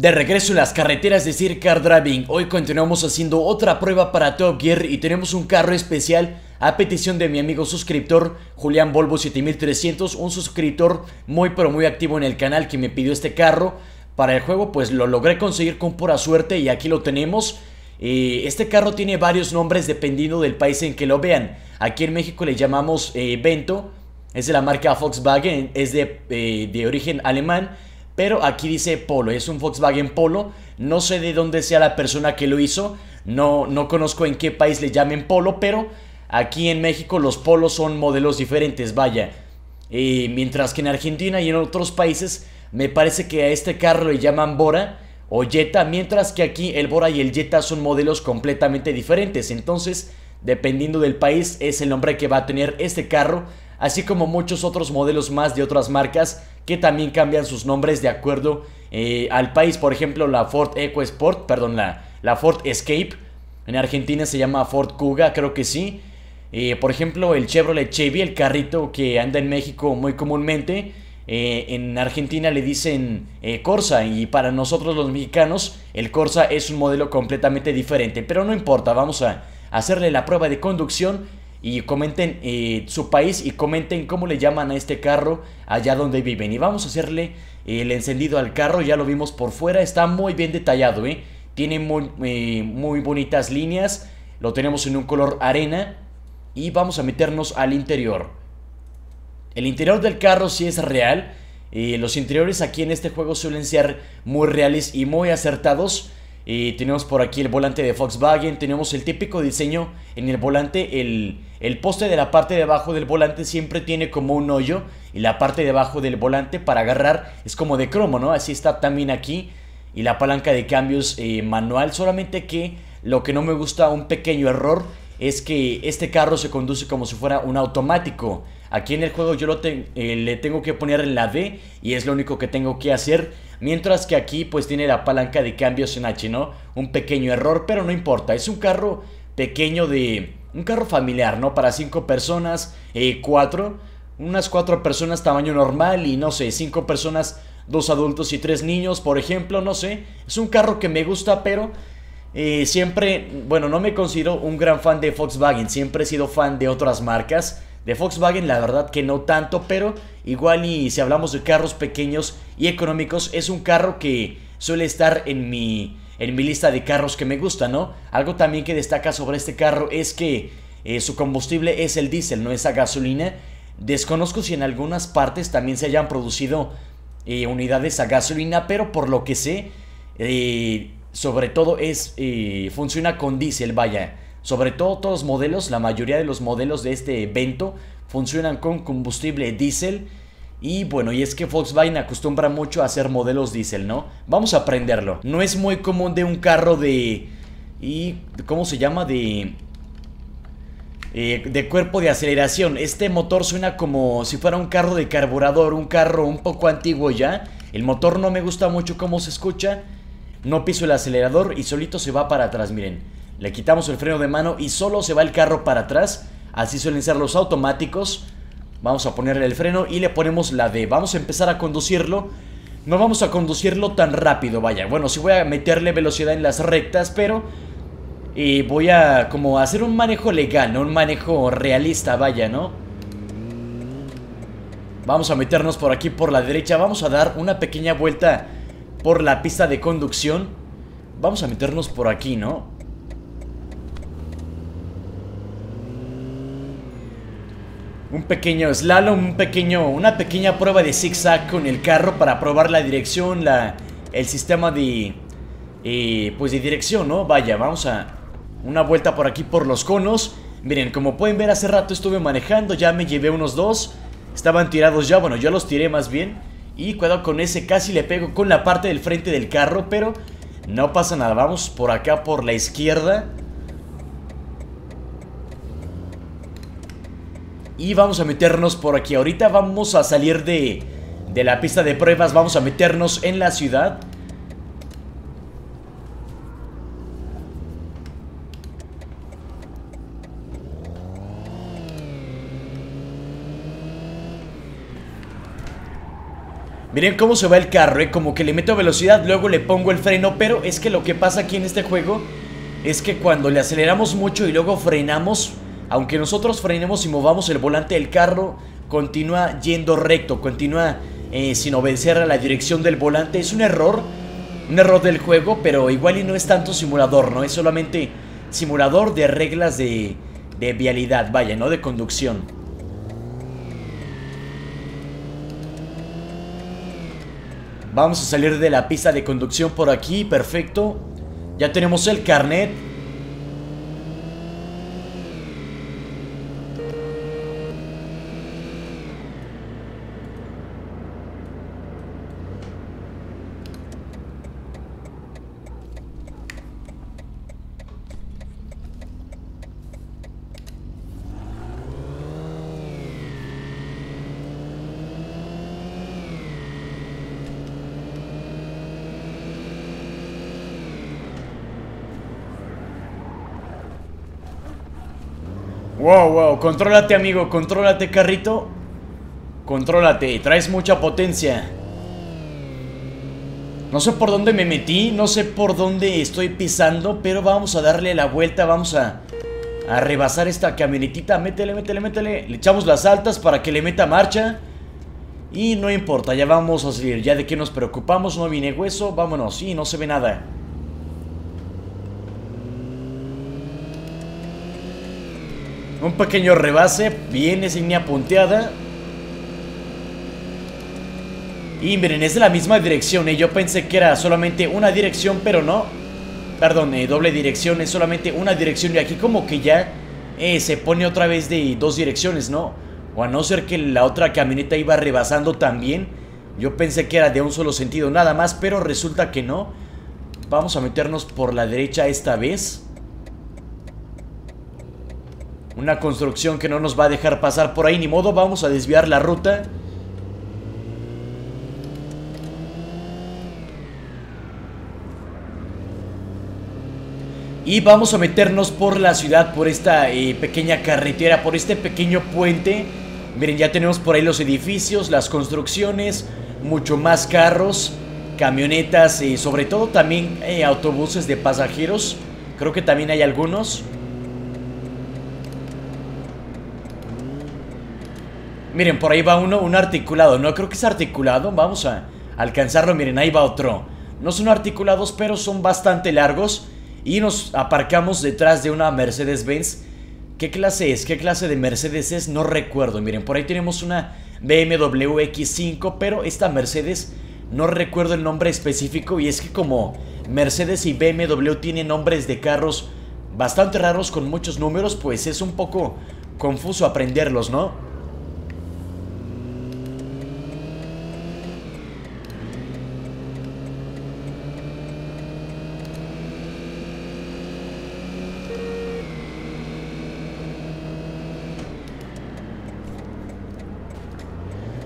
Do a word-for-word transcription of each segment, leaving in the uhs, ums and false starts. De regreso en las carreteras de City Car Driving, hoy continuamos haciendo otra prueba para Top Gear y tenemos un carro especial a petición de mi amigo suscriptor Julián Volvo siete mil trescientos, un suscriptor muy pero muy activo en el canal que me pidió este carro para el juego. Pues lo logré conseguir con pura suerte y aquí lo tenemos. Eh, este carro tiene varios nombres dependiendo del país en que lo vean. Aquí en México le llamamos eh, Vento, es de la marca Volkswagen, es de, eh, de origen alemán. Pero aquí dice Polo, es un Volkswagen Polo. No sé de dónde sea la persona que lo hizo, no, no conozco en qué país le llamen Polo, pero aquí en México los Polos son modelos diferentes, vaya. Eh, mientras que en Argentina y en otros países me parece que a este carro le llaman Bora o Jetta, mientras que aquí el Bora y el Jetta son modelos completamente diferentes. Entonces, dependiendo del país, es el nombre que va a tener este carro, así como muchos otros modelos más de otras marcas que también cambian sus nombres de acuerdo eh, al país. Por ejemplo, la Ford EcoSport, perdón, la, la Ford Escape, en Argentina se llama Ford Kuga, creo que sí. Eh, por ejemplo, el Chevrolet Chevy, el carrito que anda en México muy comúnmente, eh, en Argentina le dicen eh, Corsa, y para nosotros los mexicanos el Corsa es un modelo completamente diferente. Pero no importa, vamos a hacerle la prueba de conducción y comenten eh, su país y comenten cómo le llaman a este carro allá donde viven. Y vamos a hacerle eh, el encendido al carro. Ya lo vimos por fuera, está muy bien detallado, ¿eh? Tiene muy, eh, muy bonitas líneas. Lo tenemos en un color arena. Y vamos a meternos al interior. El interior del carro sí es real. eh, Los interiores aquí en este juego suelen ser muy reales y muy acertados. Y tenemos por aquí el volante de Volkswagen, tenemos el típico diseño en el volante, el, el poste de la parte de abajo del volante siempre tiene como un hoyo y la parte de abajo del volante para agarrar es como de cromo, ¿no? Así está también aquí, y la palanca de cambios eh, manual, solamente que lo que no me gusta, un pequeño error, es que este carro se conduce como si fuera un automático. Aquí en el juego yo lo te, eh, le tengo que poner en la D y es lo único que tengo que hacer. Mientras que aquí pues tiene la palanca de cambios en H, ¿no? Un pequeño error, pero no importa. Es un carro pequeño de... un carro familiar, ¿no? Para cinco personas, eh, cuatro. Unas cuatro personas tamaño normal y no sé, cinco personas, dos adultos y tres niños, por ejemplo, no sé. Es un carro que me gusta, pero... Eh, siempre, bueno, no me considero un gran fan de Volkswagen, siempre he sido fan de otras marcas. De Volkswagen la verdad que no tanto, pero igual y si hablamos de carros pequeños y económicos, es un carro que suele estar en mi, en mi lista de carros que me gusta, ¿no? Algo también que destaca sobre este carro es que eh, su combustible es el diésel, no es a gasolina. Desconozco si en algunas partes también se hayan producido eh, unidades a gasolina, pero por lo que sé... Eh, sobre todo es eh, funciona con diésel, vaya. Sobre todo todos los modelos, la mayoría de los modelos de este Vento funcionan con combustible diésel. Y bueno, y es que Volkswagen acostumbra mucho a hacer modelos diésel, ¿no? Vamos a aprenderlo. No es muy común de un carro de... y ¿cómo se llama? De... Eh, de cuerpo de aceleración. Este motor suena como si fuera un carro de carburador, un carro un poco antiguo ya. El motor no me gusta mucho cómo se escucha. No piso el acelerador y solito se va para atrás, miren. Le quitamos el freno de mano y solo se va el carro para atrás. Así suelen ser los automáticos. Vamos a ponerle el freno y le ponemos la D. Vamos a empezar a conducirlo. No vamos a conducirlo tan rápido, vaya. Bueno, sí voy a meterle velocidad en las rectas, pero... Eh, voy a como hacer un manejo legal, ¿no? Un manejo realista, vaya, ¿no? Vamos a meternos por aquí, por la derecha. Vamos a dar una pequeña vuelta... por la pista de conducción. Vamos a meternos por aquí, ¿no? Un pequeño slalom, un pequeño, una pequeña prueba de zigzag con el carro para probar la dirección, la, el sistema de, eh, pues de dirección, ¿no? Vaya, vamos a una vuelta por aquí por los conos. Miren, como pueden ver, hace rato estuve manejando, ya me llevé unos dos, estaban tirados ya, bueno, yo los tiré más bien. Y cuidado con ese, casi le pego con la parte del frente del carro, pero no pasa nada. Vamos por acá, por la izquierda. Y vamos a meternos por aquí. Ahorita vamos a salir de, de la pista de pruebas. Vamos a meternos en la ciudad. Miren cómo se va el carro, ¿eh? Como que le meto velocidad, luego le pongo el freno. Pero es que lo que pasa aquí en este juego es que cuando le aceleramos mucho y luego frenamos, aunque nosotros frenemos y movamos el volante del carro, continúa yendo recto, continúa eh, sin obedecer a la dirección del volante. Es un error, un error del juego, pero igual y no es tanto simulador, ¿no? Es solamente simulador de reglas de, de vialidad, vaya, ¿no? De conducción. Vamos a salir de la pista de conducción por aquí, perfecto. Ya tenemos el carnet. Wow, wow, contrólate, amigo, contrólate, carrito. Contrólate, traes mucha potencia. No sé por dónde me metí, no sé por dónde estoy pisando, pero vamos a darle la vuelta, vamos a, a rebasar esta camionetita. Métele, métele, métele. Le echamos las altas para que le meta marcha. Y no importa, ya vamos a salir, ya de qué nos preocupamos, no viene hueso, vámonos, y no se ve nada. Un pequeño rebase, viene sin línea punteada. Y miren, es de la misma dirección, ¿eh? Yo pensé que era solamente una dirección, pero no. Perdón, eh, doble dirección, es solamente una dirección. Y aquí como que ya eh, se pone otra vez de dos direcciones, ¿no? O a no ser que la otra camioneta iba rebasando también. Yo pensé que era de un solo sentido nada más, pero resulta que no. Vamos a meternos por la derecha esta vez. Una construcción que no nos va a dejar pasar por ahí, ni modo, vamos a desviar la ruta. Y vamos a meternos por la ciudad, por esta eh, pequeña carretera, por este pequeño puente. Miren, ya tenemos por ahí los edificios, las construcciones, mucho más carros, camionetas y eh, sobre todo también eh, autobuses de pasajeros. Creo que también hay algunos. Miren, por ahí va uno, un articulado. No creo que es articulado, vamos a alcanzarlo. Miren, ahí va otro. No son articulados, pero son bastante largos. Y nos aparcamos detrás de una Mercedes-Benz. ¿Qué clase es? ¿Qué clase de Mercedes es? No recuerdo. Miren, por ahí tenemos una B M W equis cinco, pero esta Mercedes no recuerdo el nombre específico. Y es que como Mercedes y B M W tienen nombres de carros bastante raros con muchos números, pues es un poco confuso aprenderlos, ¿no?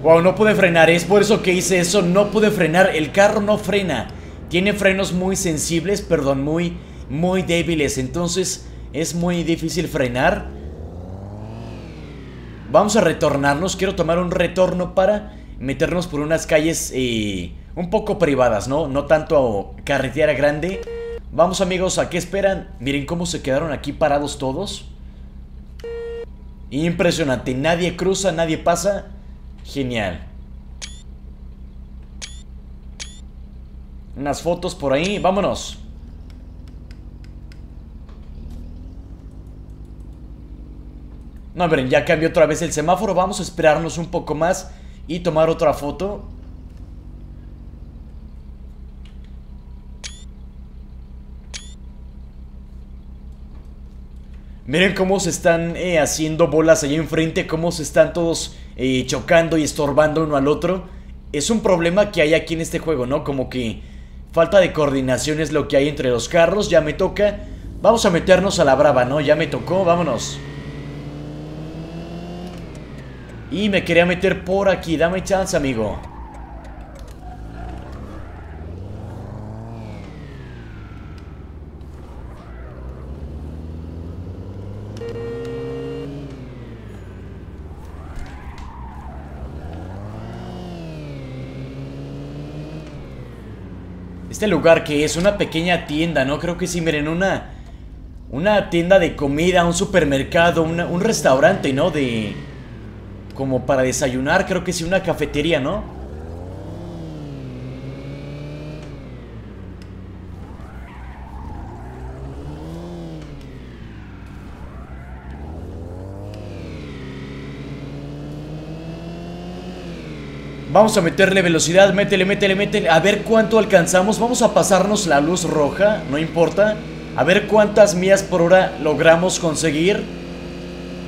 Wow, no pude frenar, es por eso que hice eso, no pude frenar, el carro no frena. Tiene frenos muy sensibles, perdón, muy, muy débiles, entonces es muy difícil frenar. Vamos a retornarnos, quiero tomar un retorno para meternos por unas calles eh, un poco privadas, ¿no? No tanto a carretera grande. Vamos, amigos, ¿a qué esperan? Miren cómo se quedaron aquí parados todos. Impresionante, nadie cruza, nadie pasa. Genial. Unas fotos por ahí, vámonos. No, miren, ya cambió otra vez el semáforo. Vamos a esperarnos un poco más y tomar otra foto. Miren cómo se están eh, haciendo bolas allá enfrente, cómo se están todos eh, chocando y estorbando uno al otro. Es un problema que hay aquí en este juego, ¿no? Como que falta de coordinación es lo que hay entre los carros. Ya me toca. Vamos a meternos a la brava, ¿no? Ya me tocó, vámonos. Y me quería meter por aquí, dame chance, amigo. Este lugar que es una pequeña tienda, ¿no? Creo que sí, miren, una... Una tienda de comida, un supermercado, una, un restaurante, ¿no? De... Como para desayunar, creo que sí, una cafetería, ¿no? Vamos a meterle velocidad, métele, métele, métele. A ver cuánto alcanzamos. Vamos a pasarnos la luz roja, no importa. A ver cuántas millas por hora logramos conseguir.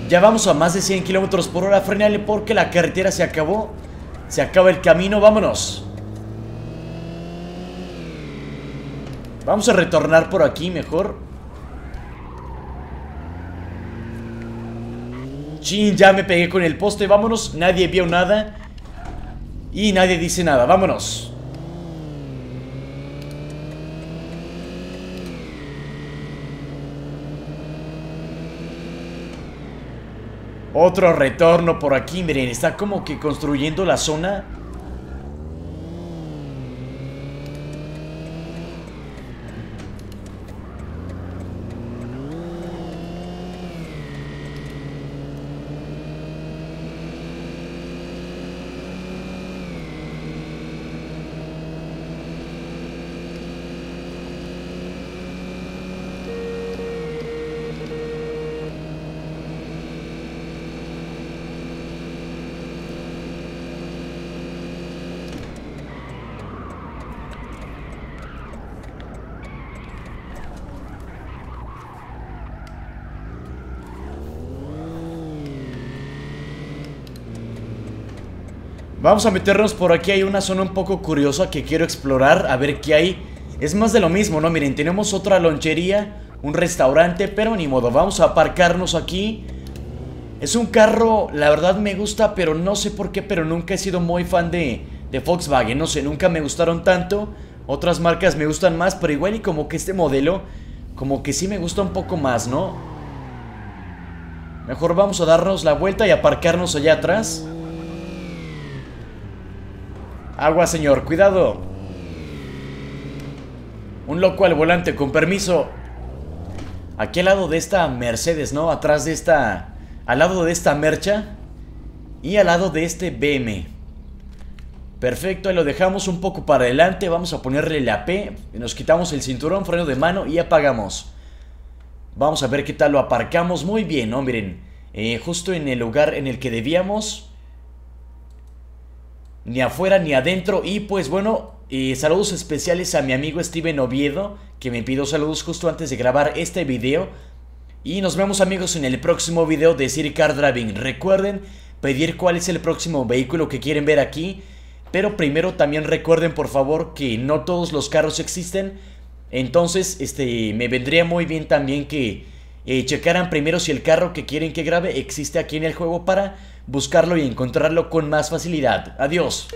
Ya vamos a más de cien kilómetros por hora. Frénale porque la carretera se acabó. Se acaba el camino, vámonos. Vamos a retornar por aquí mejor. Chin, ya me pegué con el poste, vámonos. Nadie vio nada. Y nadie dice nada, vámonos. Otro retorno por aquí, miren, está como que construyendo la zona. Vamos a meternos por aquí, hay una zona un poco curiosa que quiero explorar, a ver qué hay. Es más de lo mismo, ¿no? Miren, tenemos otra lonchería, un restaurante, pero ni modo, vamos a aparcarnos aquí. Es un carro, la verdad me gusta, pero no sé por qué, pero nunca he sido muy fan de, de Volkswagen, no sé, nunca me gustaron tanto. Otras marcas me gustan más, pero igual y como que este modelo, como que sí me gusta un poco más, ¿no? Mejor vamos a darnos la vuelta y aparcarnos allá atrás. Agua, señor, cuidado. Un loco al volante, con permiso. Aquí al lado de esta Mercedes, ¿no? Atrás de esta... Al lado de esta Mercha. Y al lado de este B M. Perfecto, ahí lo dejamos un poco para adelante. Vamos a ponerle la P. Nos quitamos el cinturón, freno de mano y apagamos. Vamos a ver qué tal lo aparcamos. Muy bien, ¿no? Miren, eh, justo en el lugar en el que debíamos... Ni afuera ni adentro. Y pues bueno, eh, saludos especiales a mi amigo Steven Oviedo, que me pidió saludos justo antes de grabar este video. Y nos vemos, amigos, en el próximo video de City Car Driving. Recuerden pedir cuál es el próximo vehículo que quieren ver aquí. Pero primero también recuerden, por favor, que no todos los carros existen. Entonces este me vendría muy bien también que eh, checaran primero si el carro que quieren que grabe existe aquí en el juego para... buscarlo y encontrarlo con más facilidad. Adiós.